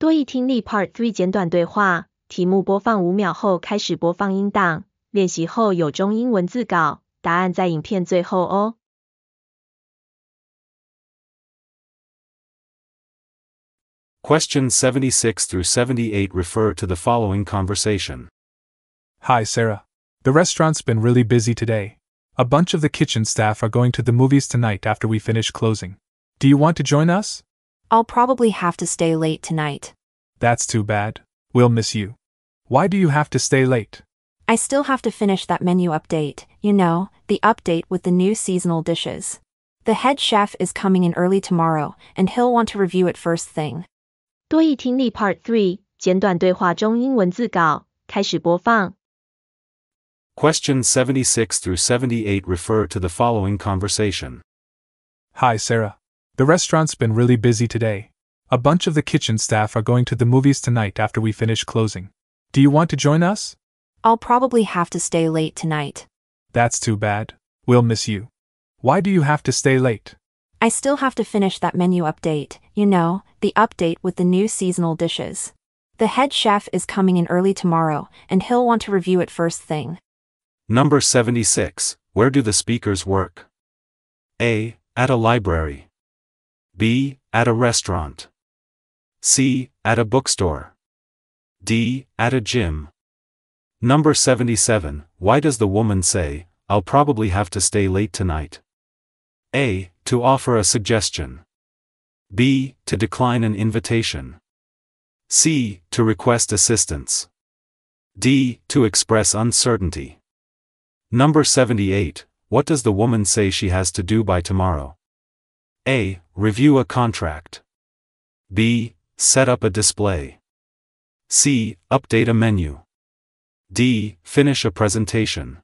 多益听力 Part 3 简短对话，题目播放5秒后开始播放音档。练习后有中英文字稿，答案在影片最后哦。Questions 76 through 78 refer to the following conversation. Hi, Sarah. The restaurant's been really busy today. A bunch of the kitchen staff are going to the movies tonight after we finish closing. Do you want to join us? I'll probably have to stay late tonight. That's too bad. We'll miss you. Why do you have to stay late? I still have to finish that menu update, you know, the update with the new seasonal dishes. The head chef is coming in early tomorrow, and he'll want to review it first thing. 多益听力 Part 3 简短对话中英文字稿开始播放。Questions 76 through 78 refer to the following conversation. Hi, Sarah. The restaurant's been really busy today. A bunch of the kitchen staff are going to the movies tonight after we finish closing. Do you want to join us? I'll probably have to stay late tonight. That's too bad. We'll miss you. Why do you have to stay late? I still have to finish that menu update, you know, the update with the new seasonal dishes. The head chef is coming in early tomorrow, and he'll want to review it first thing. Number 76. Where do the speakers work? A. At a library. B. At a restaurant. C. At a bookstore. D. At a gym. Number 77. Why does the woman say, I'll probably have to stay late tonight? A. To offer a suggestion. B. To decline an invitation. C. To request assistance. D. To express uncertainty. Number 78. What does the woman say she has to do by tomorrow? A. Review a contract. B. Set up a display. C. Update a menu. D. Finish a presentation.